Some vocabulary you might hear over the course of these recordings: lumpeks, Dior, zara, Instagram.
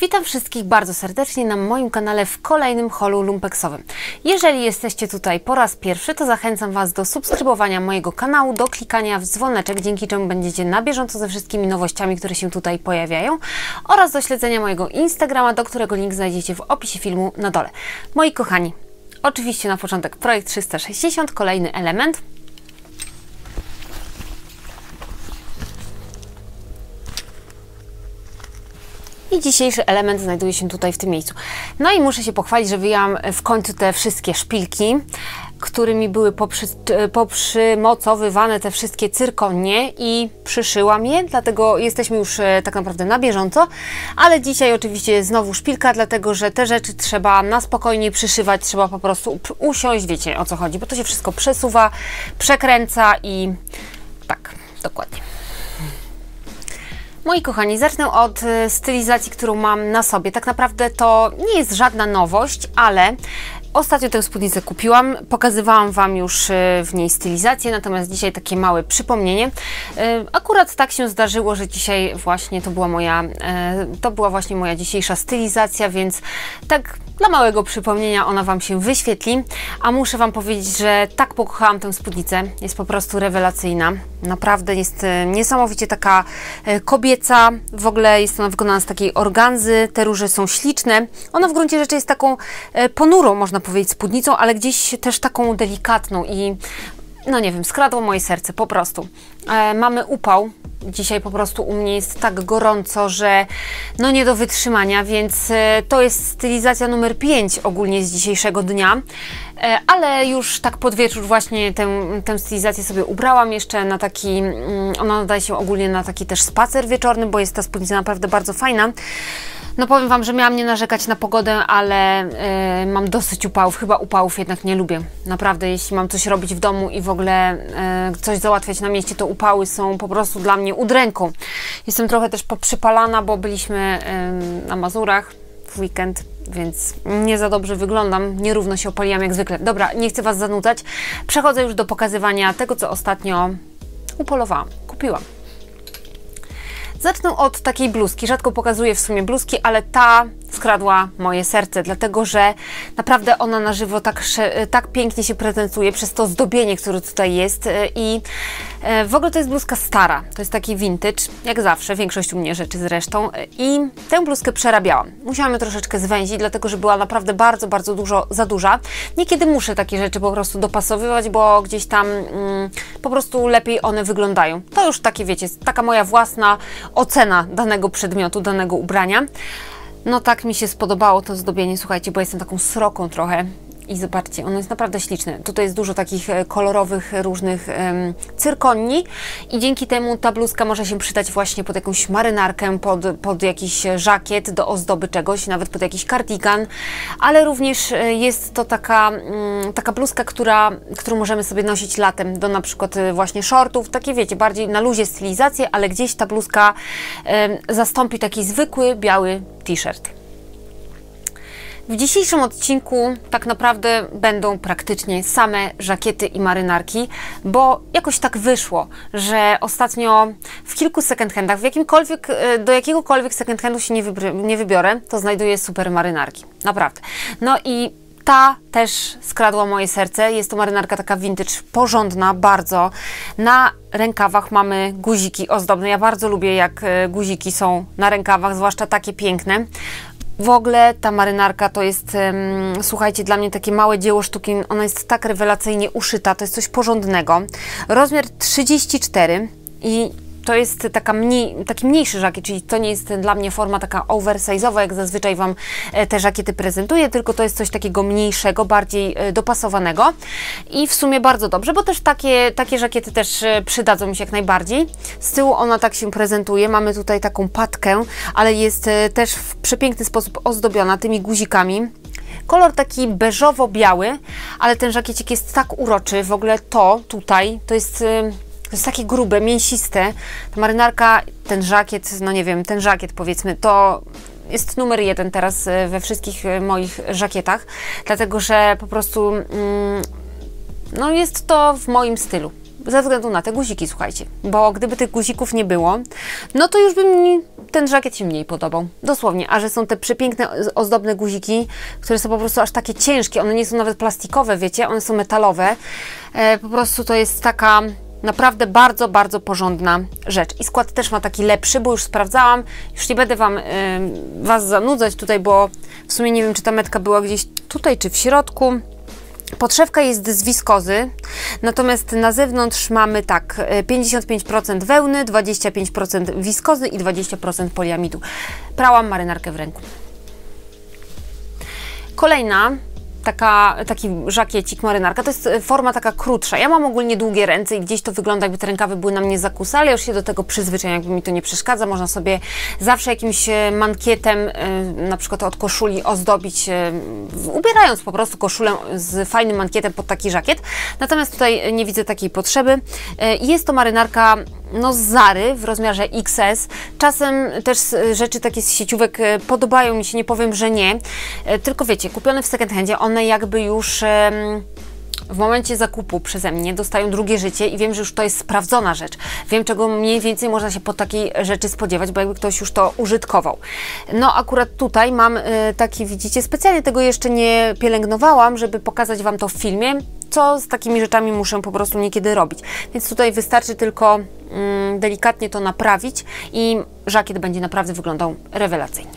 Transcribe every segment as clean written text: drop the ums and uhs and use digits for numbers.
Witam wszystkich bardzo serdecznie na moim kanale w kolejnym haulu lumpeksowym. Jeżeli jesteście tutaj po raz pierwszy, to zachęcam Was do subskrybowania mojego kanału, do klikania w dzwoneczek, dzięki czemu będziecie na bieżąco ze wszystkimi nowościami, które się tutaj pojawiają, oraz do śledzenia mojego Instagrama, do którego link znajdziecie w opisie filmu na dole. Moi kochani, oczywiście na początek projekt 360, kolejny element. I dzisiejszy element znajduje się tutaj w tym miejscu. No i muszę się pochwalić, że wyjęłam w końcu te wszystkie szpilki, którymi były poprzymocowywane te wszystkie cyrkonie i przyszyłam je, dlatego jesteśmy już tak naprawdę na bieżąco. Ale dzisiaj oczywiście znowu szpilka, dlatego że te rzeczy trzeba na spokojnie przyszywać, trzeba po prostu usiąść, wiecie o co chodzi, bo to się wszystko przesuwa, przekręca i tak, dokładnie. Moi kochani, zacznę od stylizacji, którą mam na sobie. Tak naprawdę to nie jest żadna nowość, ale ostatnio tę spódnicę kupiłam, pokazywałam Wam już w niej stylizację, natomiast dzisiaj takie małe przypomnienie. Akurat tak się zdarzyło, że dzisiaj właśnie to była właśnie moja dzisiejsza stylizacja, więc tak dla małego przypomnienia ona Wam się wyświetli, a muszę Wam powiedzieć, że tak pokochałam tę spódnicę, jest po prostu rewelacyjna, naprawdę jest niesamowicie taka kobieca, w ogóle jest ona wykonana z takiej organzy, te róże są śliczne, ona w gruncie rzeczy jest taką ponurą, można powiedzieć, spódnicą, ale gdzieś też taką delikatną i no nie wiem, skradło moje serce po prostu. Mamy upał. Dzisiaj po prostu u mnie jest tak gorąco, że no nie do wytrzymania, więc to jest stylizacja numer 5 ogólnie z dzisiejszego dnia, ale już tak pod wieczór właśnie tę stylizację sobie ubrałam jeszcze na taki, ona nadaje się ogólnie na taki też spacer wieczorny, bo jest ta spódnica naprawdę bardzo fajna. No powiem Wam, że miałam nie narzekać na pogodę, ale mam dosyć upałów, chyba upałów jednak nie lubię. Naprawdę, jeśli mam coś robić w domu i w ogóle coś załatwiać na mieście, to upały są po prostu dla mnie udręką. Jestem trochę też poprzypalana, bo byliśmy na Mazurach w weekend, więc nie za dobrze wyglądam, nierówno się opaliłam jak zwykle. Dobra, nie chcę Was zanudzać, przechodzę już do pokazywania tego, co ostatnio upolowałam, kupiłam. Zacznę od takiej bluzki, rzadko pokazuję w sumie bluzki, ale ta skradła moje serce, dlatego że naprawdę ona na żywo tak pięknie się prezentuje przez to zdobienie, które tutaj jest i w ogóle to jest bluzka stara, to jest taki vintage, jak zawsze, większość u mnie rzeczy zresztą i tę bluzkę przerabiałam. Musiałam ją troszeczkę zwęzić, dlatego że była naprawdę za duża. Niekiedy muszę takie rzeczy po prostu dopasowywać, bo gdzieś tam po prostu lepiej one wyglądają. To już takie, wiecie, taka moja własna ocena danego przedmiotu, danego ubrania. No tak mi się spodobało to zdobienie, słuchajcie, bo jestem taką sroką trochę i zobaczcie, ono jest naprawdę śliczne. Tutaj jest dużo takich kolorowych, różnych cyrkoni i dzięki temu ta bluzka może się przydać właśnie pod jakąś marynarkę, pod jakiś żakiet do ozdoby czegoś, nawet pod jakiś kardigan, ale również jest to taka bluzka, którą możemy sobie nosić latem do na przykład właśnie shortów, takie wiecie, bardziej na luzie stylizacje, ale gdzieś ta bluzka zastąpi taki zwykły, biały t-shirt. W dzisiejszym odcinku tak naprawdę będą praktycznie same żakiety i marynarki, bo jakoś tak wyszło, że ostatnio w kilku second-handach, do jakiegokolwiek second-handu się nie wybiorę, to znajduję super marynarki, naprawdę. No i ta też skradła moje serce, jest to marynarka taka vintage, porządna bardzo. Na rękawach mamy guziki ozdobne, ja bardzo lubię jak guziki są na rękawach, zwłaszcza takie piękne. W ogóle ta marynarka to jest, słuchajcie, dla mnie takie małe dzieło sztuki, ona jest tak rewelacyjnie uszyta, to jest coś porządnego. Rozmiar 34 i to jest taki mniejszy żakiet, czyli to nie jest dla mnie forma taka oversize'owa, jak zazwyczaj Wam te żakiety prezentuję, tylko to jest coś takiego mniejszego, bardziej dopasowanego i w sumie bardzo dobrze, bo też takie żakiety też przydadzą mi się jak najbardziej. Z tyłu ona tak się prezentuje, mamy tutaj taką patkę, ale jest też w przepiękny sposób ozdobiona tymi guzikami. Kolor taki beżowo-biały, ale ten żakiecik jest tak uroczy, w ogóle to tutaj, to jest takie grube, mięsiste. Ta marynarka, ten żakiet, no nie wiem, ten żakiet powiedzmy, to jest numer 1 teraz we wszystkich moich żakietach, dlatego że po prostu no jest to w moim stylu. ze względu na te guziki, słuchajcie. Bo gdyby tych guzików nie było, no to już by mi ten żakiet się mniej podobał. Dosłownie. A że są te przepiękne, ozdobne guziki, które są po prostu aż takie ciężkie. One nie są nawet plastikowe, wiecie, one są metalowe. Po prostu to jest taka naprawdę bardzo, bardzo porządna rzecz. I skład też ma taki lepszy, bo już sprawdzałam. Już nie będę Was zanudzać tutaj, bo w sumie nie wiem, czy ta metka była gdzieś tutaj, czy w środku. Podszewka jest z wiskozy, natomiast na zewnątrz mamy tak 55% wełny, 25% wiskozy i 20% poliamidu. Prałam marynarkę w ręku. Kolejna, taki żakiecik, marynarka, to jest forma taka krótsza. Ja mam ogólnie długie ręce i gdzieś to wygląda, jakby te rękawy były na mnie zakusane, ale już się do tego przyzwyczajam, jakby mi to nie przeszkadza. Można sobie zawsze jakimś mankietem, na przykład od koszuli, ozdobić, ubierając po prostu koszulę z fajnym mankietem pod taki żakiet. Natomiast tutaj nie widzę takiej potrzeby. Jest to marynarka no z Zary w rozmiarze XS. Czasem też rzeczy takie z sieciówek podobają mi się, nie powiem, że nie. Tylko wiecie, kupione w second handzie, one jakby już w momencie zakupu przeze mnie dostają drugie życie i wiem, że już to jest sprawdzona rzecz. Wiem, czego mniej więcej można się po takiej rzeczy spodziewać, bo jakby ktoś już to użytkował. No akurat tutaj mam taki, widzicie, specjalnie tego jeszcze nie pielęgnowałam, żeby pokazać Wam to w filmie, co z takimi rzeczami muszę po prostu niekiedy robić. Więc tutaj wystarczy tylko delikatnie to naprawić i żakiet będzie naprawdę wyglądał rewelacyjnie.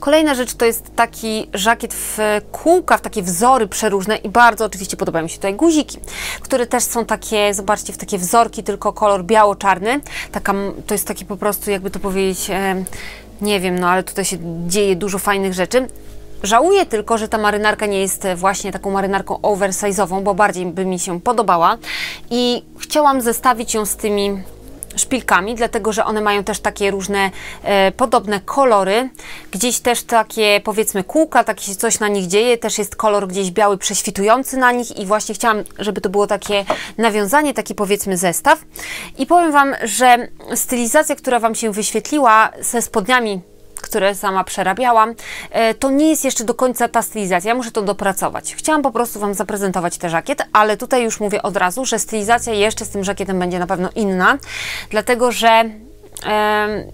Kolejna rzecz to jest taki żakiet w kółka, w takie wzory przeróżne i bardzo oczywiście podobają mi się tutaj guziki, które też są takie, zobaczcie, w takie wzorki, tylko kolor biało-czarny. To jest taki po prostu, jakby to powiedzieć, nie wiem, no ale tutaj się dzieje dużo fajnych rzeczy. Żałuję tylko, że ta marynarka nie jest właśnie taką marynarką oversize'ową, bo bardziej by mi się podobała i chciałam zestawić ją z tymi szpilkami, dlatego że one mają też takie różne podobne kolory. Gdzieś też takie, powiedzmy, kółka, takie coś na nich dzieje. Też jest kolor gdzieś biały prześwitujący na nich i właśnie chciałam, żeby to było takie nawiązanie, taki, powiedzmy, zestaw. I powiem Wam, że stylizacja, która Wam się wyświetliła ze spodniami, które sama przerabiałam, to nie jest jeszcze do końca ta stylizacja, muszę to dopracować. Chciałam po prostu Wam zaprezentować ten żakiet, ale tutaj już mówię od razu, że stylizacja jeszcze z tym żakietem będzie na pewno inna, dlatego że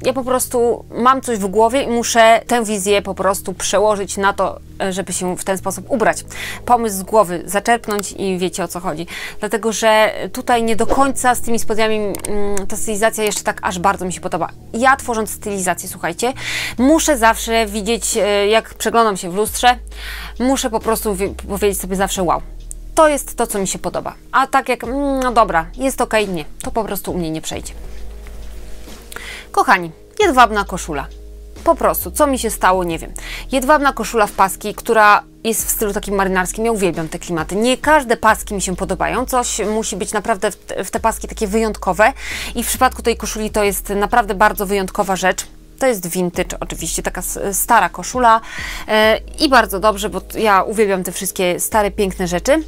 ja po prostu mam coś w głowie i muszę tę wizję po prostu przełożyć na to, żeby się w ten sposób ubrać. Pomysł z głowy zaczerpnąć i wiecie, o co chodzi. Dlatego że tutaj nie do końca z tymi spodniami ta stylizacja jeszcze tak aż bardzo mi się podoba. Ja tworząc stylizację, słuchajcie, muszę zawsze widzieć, jak przeglądam się w lustrze, muszę po prostu powiedzieć sobie zawsze wow. To jest to, co mi się podoba. A tak jak, no dobra, jest okej, nie, to po prostu u mnie nie przejdzie. Kochani, jedwabna koszula. Po prostu, co mi się stało, nie wiem. Jedwabna koszula w paski, która jest w stylu takim marynarskim. Ja uwielbiam te klimaty. Nie każde paski mi się podobają. Coś musi być naprawdę w te paski takie wyjątkowe. I w przypadku tej koszuli to jest naprawdę bardzo wyjątkowa rzecz. To jest vintage oczywiście, taka stara koszula. I bardzo dobrze, bo ja uwielbiam te wszystkie stare, piękne rzeczy.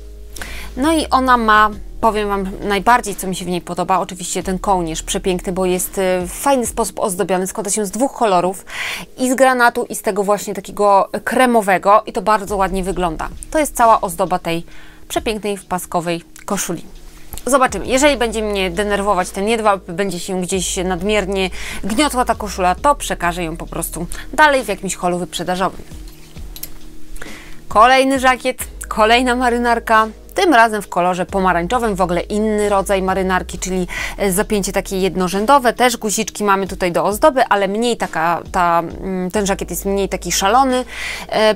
No i ona ma... Powiem Wam najbardziej, co mi się w niej podoba. Oczywiście ten kołnierz przepiękny, bo jest w fajny sposób ozdobiony. Składa się z dwóch kolorów. I z granatu, i z tego właśnie takiego kremowego. I to bardzo ładnie wygląda. To jest cała ozdoba tej przepięknej, wpaskowej koszuli. Zobaczymy. Jeżeli będzie mnie denerwować ten jedwab, będzie się gdzieś nadmiernie gniotła ta koszula, to przekażę ją po prostu dalej w jakimś holu wyprzedażowym. Kolejny żakiet, kolejna marynarka. Tym razem w kolorze pomarańczowym, w ogóle inny rodzaj marynarki, czyli zapięcie takie jednorzędowe. Też guziczki mamy tutaj do ozdoby, ale mniej ten żakiet jest mniej taki szalony.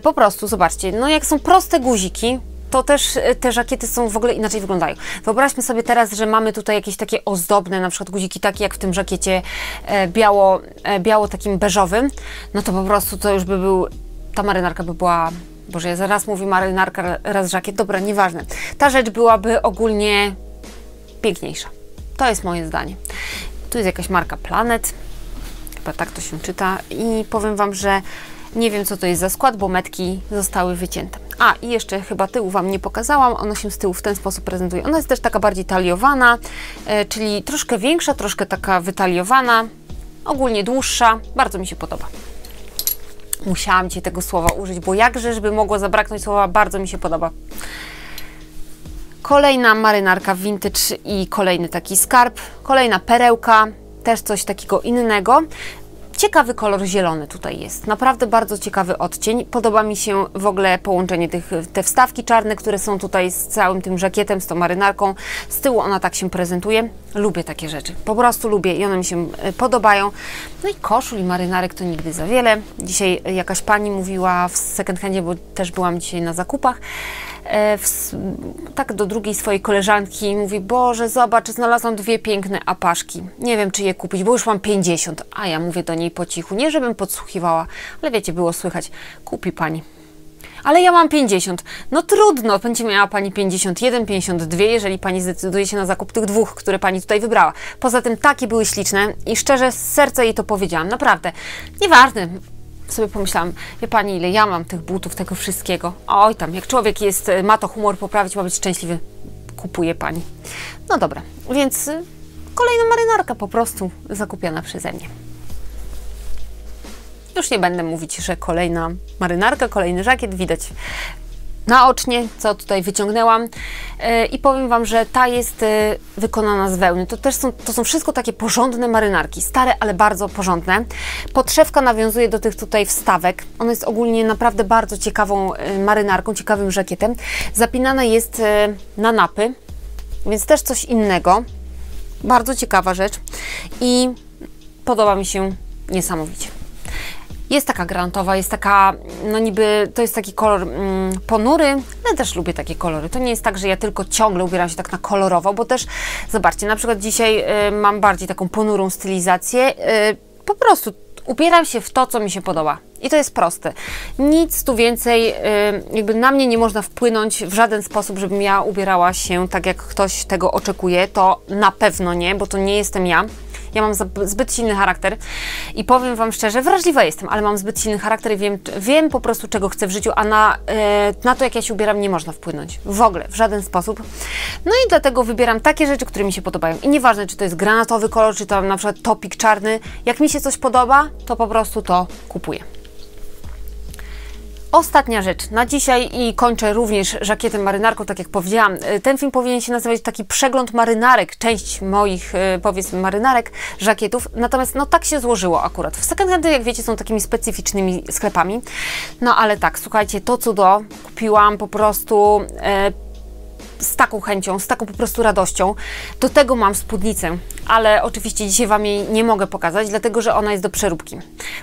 Po prostu, zobaczcie, no jak są proste guziki, to też te żakiety są w ogóle inaczej wyglądają. Wyobraźmy sobie teraz, że mamy tutaj jakieś takie ozdobne, na przykład guziki takie jak w tym żakiecie biało takim beżowym. No to po prostu to już by był, ta marynarka by była... Boże, ja zaraz mówię marynarka, raz żakiet. Dobra, nieważne. Ta rzecz byłaby ogólnie piękniejsza. To jest moje zdanie. Tu jest jakaś marka Planet. Chyba tak to się czyta. I powiem Wam, że nie wiem, co to jest za skład, bo metki zostały wycięte. A, i jeszcze chyba tyłu Wam nie pokazałam. Ona się z tyłu w ten sposób prezentuje. Ona jest też taka bardziej taliowana, czyli troszkę większa, troszkę taka wytaliowana. Ogólnie dłuższa. Bardzo mi się podoba. Musiałam Ci tego słowa użyć, bo jakże, żeby mogło zabraknąć słowa, bardzo mi się podoba. Kolejna marynarka vintage i kolejny taki skarb. Kolejna perełka, też coś takiego innego. Ciekawy kolor zielony tutaj jest, naprawdę bardzo ciekawy odcień. Podoba mi się w ogóle połączenie te wstawki czarne, które są tutaj z całym tym żakietem, z tą marynarką. Z tyłu ona tak się prezentuje. Lubię takie rzeczy, po prostu lubię i one mi się podobają. No i koszul i marynarek to nigdy za wiele. Dzisiaj jakaś pani mówiła w second handzie, bo też byłam dzisiaj na zakupach, tak do drugiej swojej koleżanki mówi: Boże, zobacz, znalazłam dwie piękne apaszki. Nie wiem, czy je kupić, bo już mam 50. A ja mówię do niej po cichu, nie żebym podsłuchiwała, ale wiecie, było słychać: kupi pani. Ale ja mam 50. No trudno, będzie miała pani 51, 52, jeżeli pani zdecyduje się na zakup tych dwóch, które pani tutaj wybrała. Poza tym takie były śliczne i szczerze z serca jej to powiedziałam, naprawdę. Nieważne. Sobie pomyślałam, wie pani, ile ja mam tych butów, tego wszystkiego. Oj tam, jak człowiek jest, ma to humor poprawić, ma być szczęśliwy, kupuje pani. No dobra, więc kolejna marynarka po prostu zakupiona przeze mnie. Już nie będę mówić, że kolejna marynarka, kolejny żakiet, widać naocznie, co tutaj wyciągnęłam. I powiem wam, że ta jest wykonana z wełny. To są wszystko takie porządne marynarki, stare, ale bardzo porządne. Podszewka nawiązuje do tych tutaj wstawek. Ona jest ogólnie naprawdę bardzo ciekawą marynarką, ciekawym żakietem. Zapinana jest na napy, więc też coś innego. Bardzo ciekawa rzecz i podoba mi się niesamowicie. Jest taka granatowa, jest taka, no niby, to jest taki kolor ponury, ale też lubię takie kolory. To nie jest tak, że ja tylko ciągle ubieram się tak na kolorowo, bo też, zobaczcie, na przykład dzisiaj mam bardziej taką ponurą stylizację. Po prostu ubieram się w to, co mi się podoba. I to jest proste. Nic tu więcej, jakby na mnie nie można wpłynąć w żaden sposób, żebym ja ubierała się tak, jak ktoś tego oczekuje. To na pewno nie, bo to nie jestem ja. Ja mam zbyt silny charakter i powiem wam szczerze, wrażliwa jestem, ale mam zbyt silny charakter i wiem po prostu, czego chcę w życiu, a na to, jak ja się ubieram, nie można wpłynąć. W ogóle, w żaden sposób. No i dlatego wybieram takie rzeczy, które mi się podobają. I nieważne, czy to jest granatowy kolor, czy to na przykład topik czarny. Jak mi się coś podoba, to po prostu to kupuję. Ostatnia rzecz na dzisiaj i kończę również żakietem marynarką, tak jak powiedziałam. Ten film powinien się nazywać taki przegląd marynarek, część moich, powiedzmy, marynarek, żakietów. Natomiast no tak się złożyło akurat. W second handy, jak wiecie, są takimi specyficznymi sklepami. No ale tak, słuchajcie, to cudo kupiłam po prostu z taką chęcią, z taką po prostu radością. Do tego mam spódnicę, ale oczywiście dzisiaj wam jej nie mogę pokazać, dlatego że ona jest do przeróbki.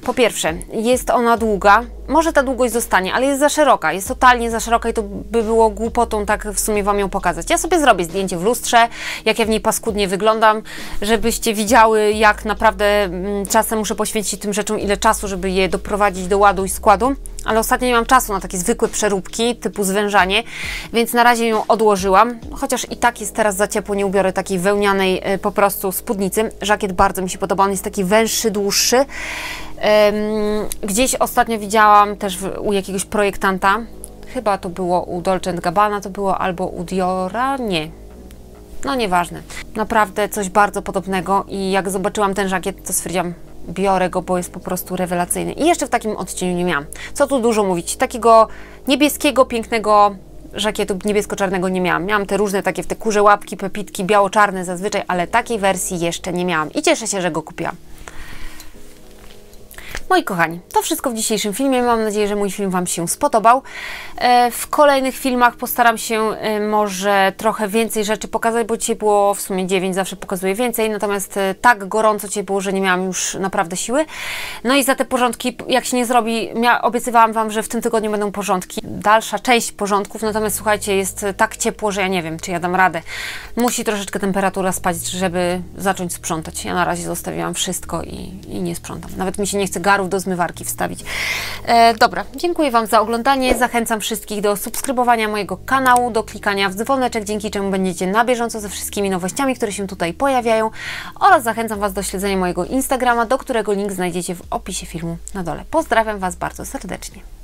Po pierwsze, jest ona długa, może ta długość zostanie, ale jest za szeroka, jest totalnie za szeroka i to by było głupotą tak w sumie wam ją pokazać. Ja sobie zrobię zdjęcie w lustrze, jak ja w niej paskudnie wyglądam, żebyście widziały, jak naprawdę czasem muszę poświęcić tym rzeczom ile czasu, żeby je doprowadzić do ładu i składu, ale ostatnio nie mam czasu na takie zwykłe przeróbki typu zwężanie, więc na razie ją odłożyłam, chociaż i tak jest teraz za ciepło, nie ubiorę takiej wełnianej po prostu spódnicy. Żakiet bardzo mi się podoba, on jest taki węższy, dłuższy. Gdzieś ostatnio widziałam też u jakiegoś projektanta, chyba to było u Dolce & Gabbana, to było albo u Diora, nie, no nieważne. Naprawdę coś bardzo podobnego i jak zobaczyłam ten żakiet, to stwierdziłam, biorę go, bo jest po prostu rewelacyjny. I jeszcze w takim odcieniu nie miałam. Co tu dużo mówić, takiego niebieskiego, pięknego żakietu niebiesko-czarnego nie miałam. Miałam te różne takie w te kurze łapki, pepitki, biało-czarne zazwyczaj, ale takiej wersji jeszcze nie miałam i cieszę się, że go kupiłam. Moi kochani, to wszystko w dzisiejszym filmie. Mam nadzieję, że mój film wam się spodobał. W kolejnych filmach postaram się może trochę więcej rzeczy pokazać, bo dzisiaj było w sumie 9, zawsze pokazuję więcej, natomiast tak gorąco dzisiaj było, że nie miałam już naprawdę siły. No i za te porządki, jak się nie zrobi, obiecywałam wam, że w tym tygodniu będą porządki. Dalsza część porządków, natomiast słuchajcie, jest tak ciepło, że ja nie wiem, czy ja dam radę. Musi troszeczkę temperatura spaść, żeby zacząć sprzątać. Ja na razie zostawiłam wszystko i nie sprzątam. Nawet mi się nie chce do zmywarki wstawić. Dobra, dziękuję wam za oglądanie. Zachęcam wszystkich do subskrybowania mojego kanału, do klikania w dzwoneczek, dzięki czemu będziecie na bieżąco ze wszystkimi nowościami, które się tutaj pojawiają, oraz zachęcam was do śledzenia mojego Instagrama, do którego link znajdziecie w opisie filmu na dole. Pozdrawiam was bardzo serdecznie.